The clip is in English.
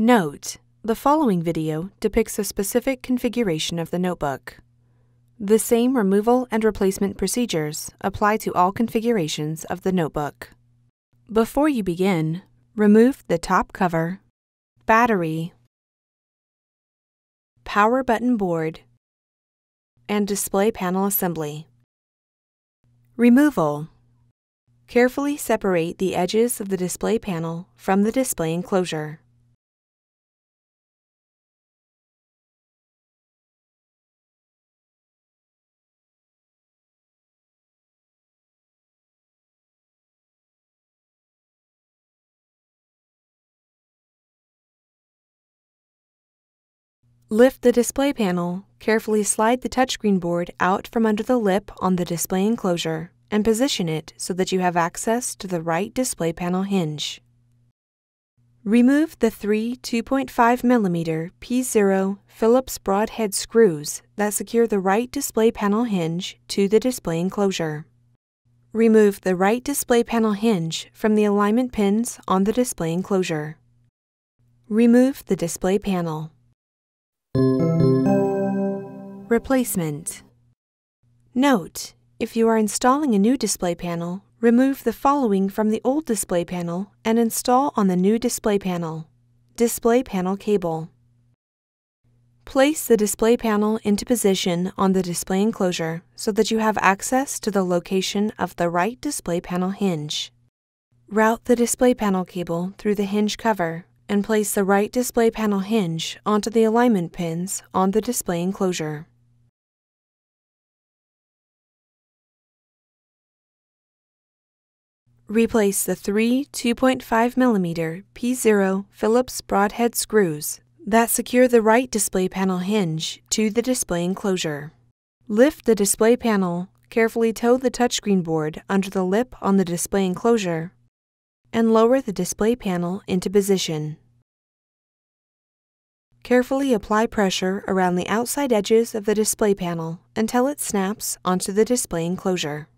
Note: the following video depicts a specific configuration of the notebook. The same removal and replacement procedures apply to all configurations of the notebook. Before you begin, remove the top cover, battery, power button board, and display panel assembly. Removal: carefully separate the edges of the display panel from the display enclosure. Lift the display panel, carefully slide the touchscreen board out from under the lip on the display enclosure, and position it so that you have access to the right display panel hinge. Remove the three 2.5mm P0 Phillips broadhead screws that secure the right display panel hinge to the display enclosure. Remove the right display panel hinge from the alignment pins on the display enclosure. Remove the display panel. Replacement. Note: if you are installing a new display panel, remove the following from the old display panel and install on the new display panel cable. Place the display panel into position on the display enclosure so that you have access to the location of the right display panel hinge. Route the display panel cable through the hinge cover and place the right display panel hinge onto the alignment pins on the display enclosure. Replace the three 2.5mm P0 Phillips broadhead screws that secure the right display panel hinge to the display enclosure. Lift the display panel, carefully tow the touchscreen board under the lip on the display enclosure, and lower the display panel into position. Carefully apply pressure around the outside edges of the display panel until it snaps onto the display enclosure.